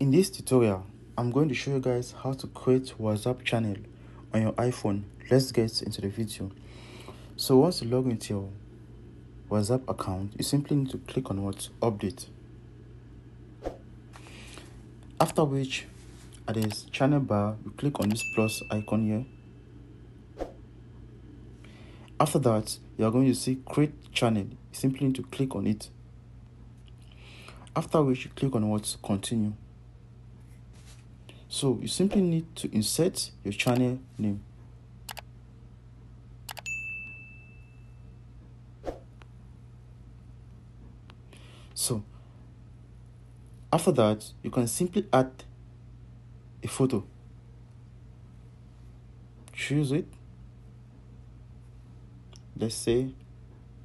In this tutorial, I'm going to show you guys how to create WhatsApp channel on your iPhone. Let's get into the video. So once you log into your WhatsApp account, you simply need to click on what? Update. After which, at this channel bar, you click on this plus icon here. After that, you are going to see create channel. You simply need to click on it. After which, you click on what? Continue. So you simply need to insert your channel name. So after that, you can simply add a photo. Choose it. Let's say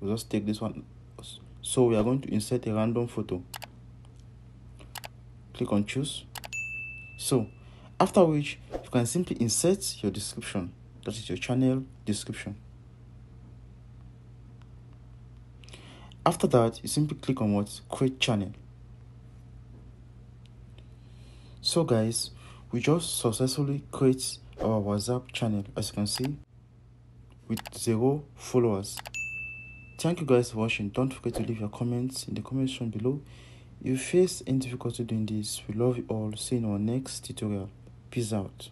we'll just take this one. So we are going to insert a random photo. Click on choose. So after which, you can simply insert your description. That is your channel description. After that, you simply click on what? Create channel. So guys, we just successfully create our WhatsApp channel, as you can see, with 0 followers. Thank you guys for watching. Don't forget to leave your comments in the comment section below. If you face any difficulty doing this, we love you all. See you in our next tutorial. Peace out.